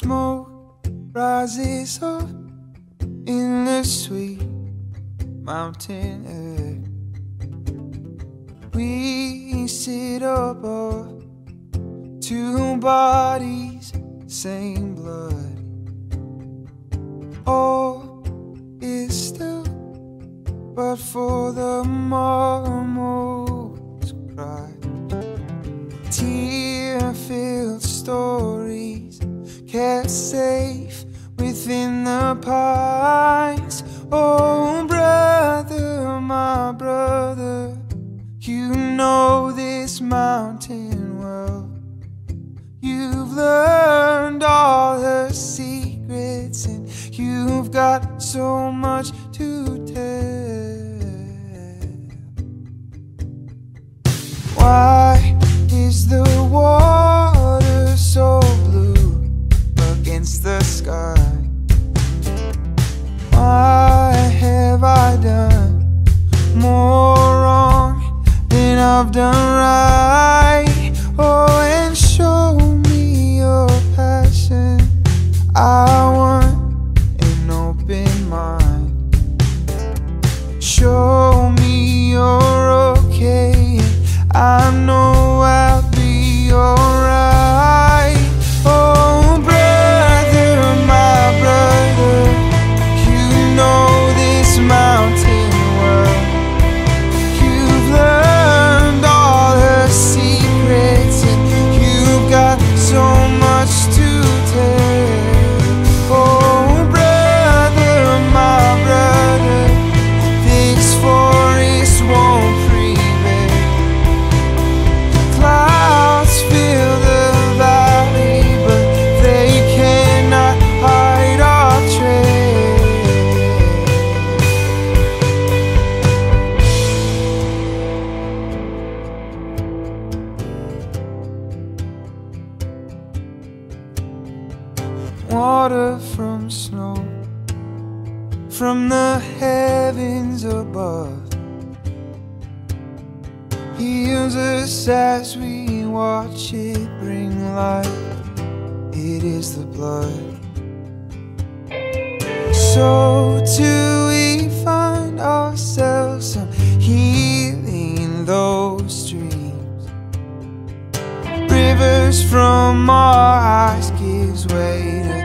Smoke rises up in the sweet mountain air. We sit above two bodies, same blood. All is still, but for the marmot's cry. Tear-filled stories kept safe within the pines. Oh, brother, my brother, you know this mountain well. You've learned all her secrets, and you've got so much to tell. Why is the water so blue against the sky? Why have I done more wrong than I've done right? Oh, and show me your passion. I want an open mind. Show me you're okay. I know I'll be alright. Oh, brother, my brother, you know this mountain world. You've learned all her secrets, and you've got so much to tell. Oh, brother, my brother, this forest won't prevail. Clouds fill the valley, but they cannot hide our trail. Water from snow, from the heavens above, heals us as we watch it bring life. It is the blood. So too we find ourselves some healing in those streams. Rivers from our eyes gives way to